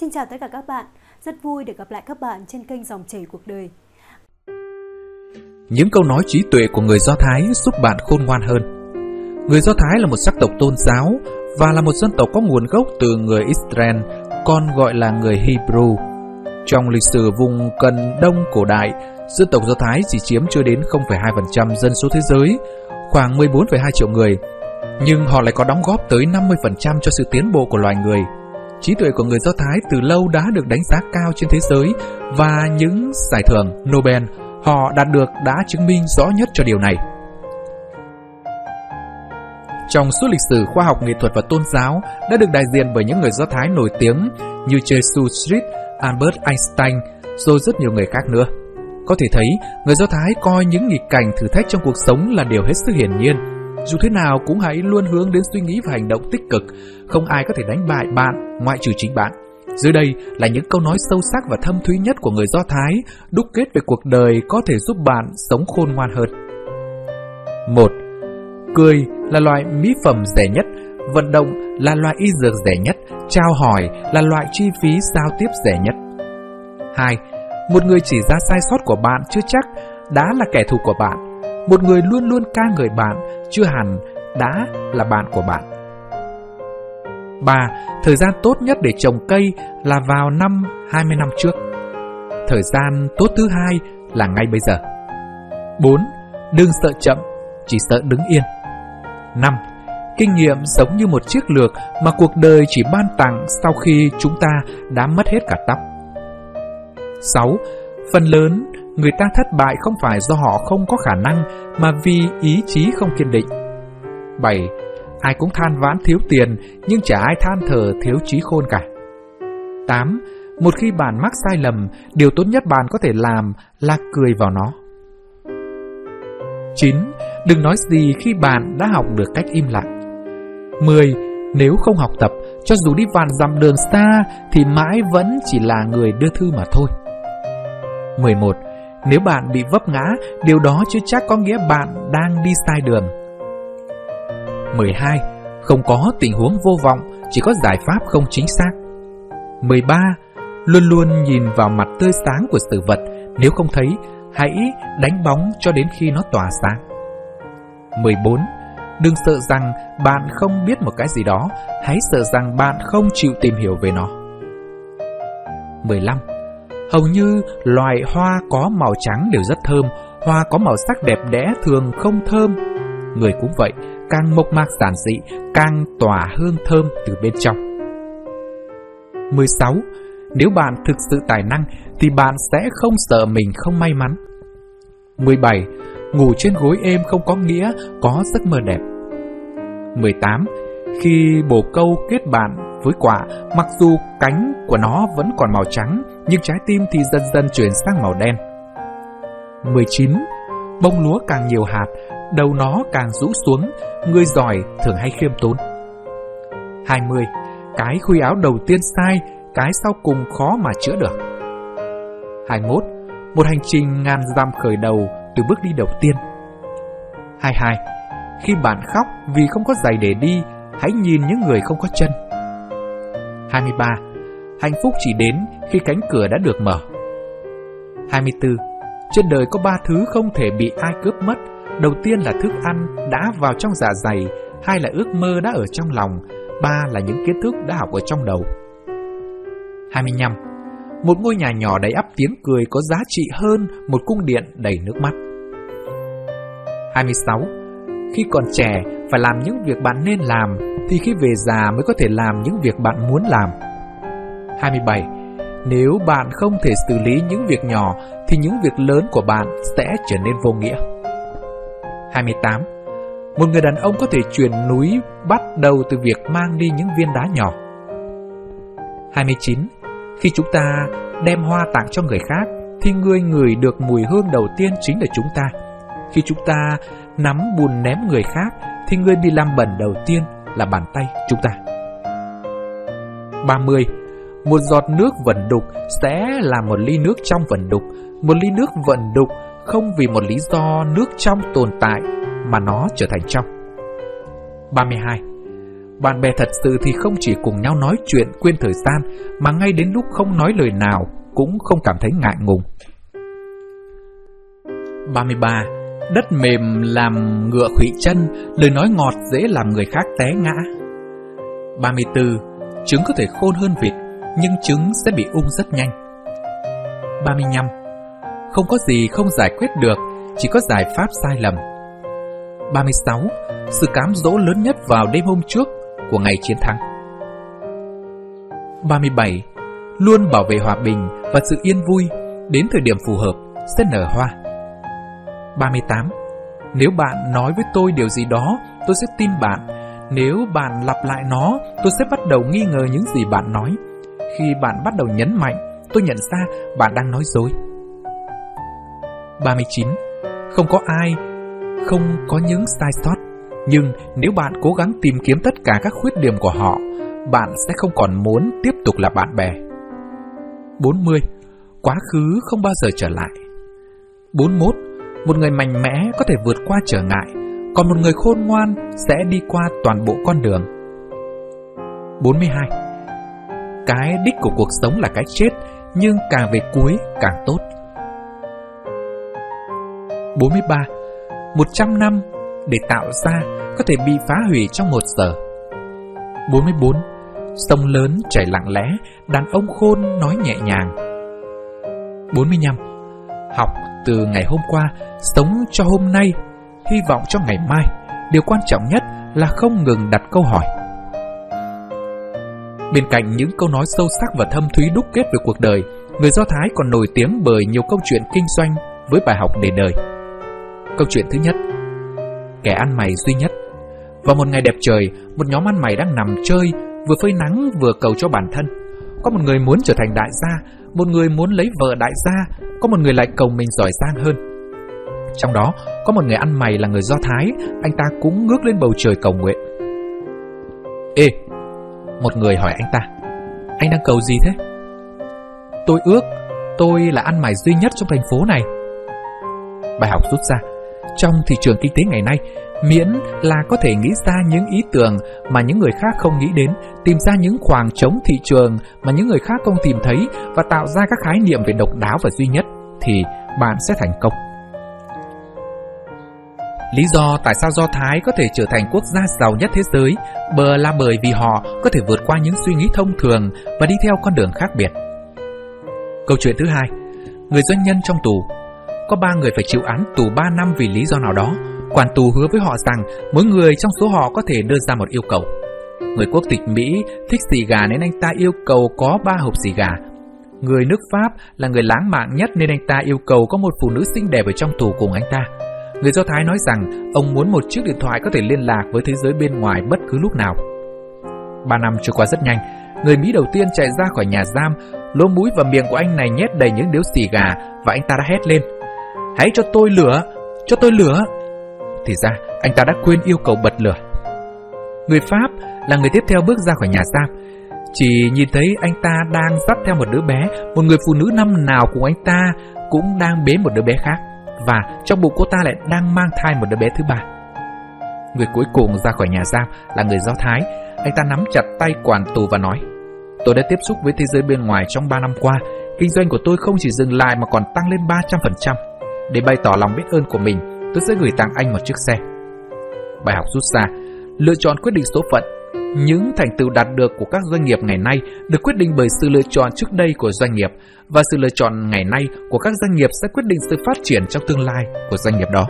Xin chào tất cả các bạn, rất vui được gặp lại các bạn trên kênh Dòng chảy Cuộc Đời. Những câu nói trí tuệ của người Do Thái giúp bạn khôn ngoan hơn. Người Do Thái là một sắc tộc tôn giáo và là một dân tộc có nguồn gốc từ người Israel, còn gọi là người Hebrew. Trong lịch sử vùng Cận Đông cổ đại, dân tộc Do Thái chỉ chiếm chưa đến 0,2% dân số thế giới, khoảng 14,2 triệu người. Nhưng họ lại có đóng góp tới 50% cho sự tiến bộ của loài người. Trí tuệ của người Do Thái từ lâu đã được đánh giá cao trên thế giới, và những giải thưởng Nobel họ đạt được đã chứng minh rõ nhất cho điều này. Trong suốt lịch sử, khoa học, nghệ thuật và tôn giáo đã được đại diện bởi những người Do Thái nổi tiếng như Jesus Christ, Albert Einstein, rồi rất nhiều người khác nữa. Có thể thấy, người Do Thái coi những nghịch cảnh, thử thách trong cuộc sống là điều hết sức hiển nhiên. Dù thế nào cũng hãy luôn hướng đến suy nghĩ và hành động tích cực. Không ai có thể đánh bại bạn ngoại trừ chính bạn. Dưới đây là những câu nói sâu sắc và thâm thúy nhất của người Do Thái, đúc kết về cuộc đời có thể giúp bạn sống khôn ngoan hơn. 1. Cười là loại mỹ phẩm rẻ nhất, vận động là loại y dược rẻ nhất, trao hỏi là loại chi phí giao tiếp rẻ nhất. 2. Một người chỉ ra sai sót của bạn chưa chắc đã là kẻ thù của bạn. Một người luôn luôn ca ngợi bạn chưa hẳn đã là bạn của bạn. 3. Thời gian tốt nhất để trồng cây là vào năm 20 năm trước. Thời gian tốt thứ hai là ngay bây giờ. 4. Đừng sợ chậm, chỉ sợ đứng yên. 5. Kinh nghiệm giống như một chiếc lược mà cuộc đời chỉ ban tặng sau khi chúng ta đã mất hết cả tóc. 6. Phần lớn người ta thất bại không phải do họ không có khả năng, mà vì ý chí không kiên định. 7. Ai cũng than vãn thiếu tiền, nhưng chả ai than thở thiếu trí khôn cả. 8. Một khi bạn mắc sai lầm, điều tốt nhất bạn có thể làm là cười vào nó. 9. Đừng nói gì khi bạn đã học được cách im lặng. 10. Nếu không học tập, cho dù đi vạn dặm đường xa, thì mãi vẫn chỉ là người đưa thư mà thôi. 11. Nếu bạn bị vấp ngã, điều đó chưa chắc có nghĩa bạn đang đi sai đường. 12. Không có tình huống vô vọng, chỉ có giải pháp không chính xác. 13. Luôn luôn nhìn vào mặt tươi sáng của sự vật, nếu không thấy, hãy đánh bóng cho đến khi nó tỏa sáng. 14. Đừng sợ rằng bạn không biết một cái gì đó, hãy sợ rằng bạn không chịu tìm hiểu về nó. 15. Hầu như loài hoa có màu trắng đều rất thơm, hoa có màu sắc đẹp đẽ thường không thơm. Người cũng vậy, càng mộc mạc giản dị, càng tỏa hương thơm từ bên trong. 16. Nếu bạn thực sự tài năng, thì bạn sẽ không sợ mình không may mắn. 17. Ngủ trên gối êm không có nghĩa có giấc mơ đẹp. 18. Khi bồ câu kết bạn với quả, mặc dù cánh của nó vẫn còn màu trắng, nhưng trái tim thì dần dần chuyển sang màu đen. 19. Bông lúa càng nhiều hạt, đầu nó càng rũ xuống, người giỏi thường hay khiêm tốn. 20. Cái khuy áo đầu tiên sai, cái sau cùng khó mà chữa được. 21. Một hành trình ngàn dặm khởi đầu từ bước đi đầu tiên. 22. Khi bạn khóc vì không có giày để đi, hãy nhìn những người không có chân. 23. Hạnh phúc chỉ đến khi cánh cửa đã được mở. 24. Trên đời có 3 thứ không thể bị ai cướp mất. Đầu tiên là thức ăn đã vào trong dạ dày, hai là ước mơ đã ở trong lòng, ba là những kiến thức đã học ở trong đầu. 25. Một ngôi nhà nhỏ đầy ắp tiếng cười có giá trị hơn một cung điện đầy nước mắt. 26. Khi còn trẻ, phải làm những việc bạn nên làm, thì khi về già mới có thể làm những việc bạn muốn làm. 27. Nếu bạn không thể xử lý những việc nhỏ, thì những việc lớn của bạn sẽ trở nên vô nghĩa. 28. Một người đàn ông có thể chuyển núi bắt đầu từ việc mang đi những viên đá nhỏ. 29. Khi chúng ta đem hoa tặng cho người khác, thì người ngửi được mùi hương đầu tiên chính là chúng ta. Khi chúng ta nắm bùn ném người khác, thì người bị làm bẩn đầu tiên là bàn tay chúng ta. 30. Một giọt nước vẩn đục sẽ là một ly nước trong vẩn đục. Một ly nước vẩn đục không vì một lý do nước trong tồn tại mà nó trở thành trong. 32. Bạn bè thật sự thì không chỉ cùng nhau nói chuyện quên thời gian, mà ngay đến lúc không nói lời nào cũng không cảm thấy ngại ngùng. 33. Đất mềm làm ngựa khuỵu chân, lời nói ngọt dễ làm người khác té ngã. 34. Trứng có thể khôn hơn vịt, nhưng trứng sẽ bị ung rất nhanh. 35. Không có gì không giải quyết được, chỉ có giải pháp sai lầm. 36. Sự cám dỗ lớn nhất vào đêm hôm trước của ngày chiến thắng. 37. Luôn bảo vệ hòa bình và sự yên vui, đến thời điểm phù hợp sẽ nở hoa. 38. Nếu bạn nói với tôi điều gì đó, tôi sẽ tin bạn. Nếu bạn lặp lại nó, tôi sẽ bắt đầu nghi ngờ những gì bạn nói. Khi bạn bắt đầu nhấn mạnh, tôi nhận ra bạn đang nói dối. 39. Không có ai không có những sai sót, nhưng nếu bạn cố gắng tìm kiếm tất cả các khuyết điểm của họ, bạn sẽ không còn muốn tiếp tục là bạn bè. 40. Quá khứ không bao giờ trở lại. 41. Một người mạnh mẽ có thể vượt qua trở ngại, còn một người khôn ngoan sẽ đi qua toàn bộ con đường. 42. Cái đích của cuộc sống là cái chết, nhưng càng về cuối càng tốt. 43. 100 năm để tạo ra có thể bị phá hủy trong 1 giờ. 44. Sông lớn chảy lặng lẽ, đàn ông khôn nói nhẹ nhàng. 45. Học từ ngày hôm qua, sống cho hôm nay, hy vọng cho ngày mai. Điều quan trọng nhất là không ngừng đặt câu hỏi. Bên cạnh những câu nói sâu sắc và thâm thúy đúc kết về cuộc đời, người Do Thái còn nổi tiếng bởi nhiều câu chuyện kinh doanh với bài học để đời. Câu chuyện thứ nhất: kẻ ăn mày duy nhất. Vào một ngày đẹp trời, một nhóm ăn mày đang nằm chơi, vừa phơi nắng vừa cầu cho bản thân. Có một người muốn trở thành đại gia, một người muốn lấy vợ đại gia, có một người lại cầu mình giỏi giang hơn. Trong đó có một người ăn mày là người Do Thái. Anh ta cũng ngước lên bầu trời cầu nguyện. Ê, một người hỏi anh ta, anh đang cầu gì thế? Tôi ước tôi là ăn mày duy nhất trong thành phố này. Bài học rút ra: trong thị trường kinh tế ngày nay, miễn là có thể nghĩ ra những ý tưởng mà những người khác không nghĩ đến, tìm ra những khoảng trống thị trường mà những người khác không tìm thấy, và tạo ra các khái niệm về độc đáo và duy nhất, thì bạn sẽ thành công. Lý do tại sao Do Thái có thể trở thành quốc gia giàu nhất thế giới là bởi vì họ có thể vượt qua những suy nghĩ thông thường và đi theo con đường khác biệt. Câu chuyện thứ hai: người doanh nhân trong tù. Có 3 người phải chịu án tù 3 năm vì lý do nào đó. Quản tù hứa với họ rằng mỗi người trong số họ có thể đưa ra một yêu cầu. Người quốc tịch Mỹ thích xì gà nên anh ta yêu cầu có 3 hộp xì gà. Người nước Pháp là người lãng mạn nhất nên anh ta yêu cầu có một phụ nữ xinh đẹp ở trong tù cùng anh ta. Người Do Thái nói rằng ông muốn một chiếc điện thoại có thể liên lạc với thế giới bên ngoài bất cứ lúc nào. 3 năm trôi qua rất nhanh. Người Mỹ đầu tiên chạy ra khỏi nhà giam. Lỗ mũi và miệng của anh này nhét đầy những điếu xì gà, và anh ta đã hét lên: hãy cho tôi lửa, cho tôi lửa. Thì ra anh ta đã quên yêu cầu bật lửa. Người Pháp là người tiếp theo bước ra khỏi nhà giam. Chỉ nhìn thấy anh ta đang dắt theo một đứa bé. Một người phụ nữ năm nào cùng anh ta cũng đang bế một đứa bé khác, và trong bụng cô ta lại đang mang thai một đứa bé thứ 3. Người cuối cùng ra khỏi nhà giam là người Do Thái. Anh ta nắm chặt tay quản tù và nói: tôi đã tiếp xúc với thế giới bên ngoài trong 3 năm qua. Kinh doanh của tôi không chỉ dừng lại mà còn tăng lên 300%. Để bày tỏ lòng biết ơn của mình, tôi sẽ gửi tặng anh một chiếc xe. Bài học rút ra: lựa chọn quyết định số phận. Những thành tựu đạt được của các doanh nghiệp ngày nay được quyết định bởi sự lựa chọn trước đây của doanh nghiệp, và sự lựa chọn ngày nay của các doanh nghiệp sẽ quyết định sự phát triển trong tương lai của doanh nghiệp đó.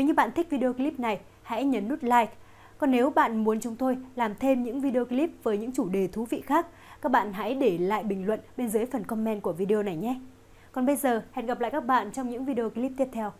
Nếu như bạn thích video clip này, hãy nhấn nút like. Còn nếu bạn muốn chúng tôi làm thêm những video clip với những chủ đề thú vị khác, các bạn hãy để lại bình luận bên dưới phần comment của video này nhé. Còn bây giờ, hẹn gặp lại các bạn trong những video clip tiếp theo.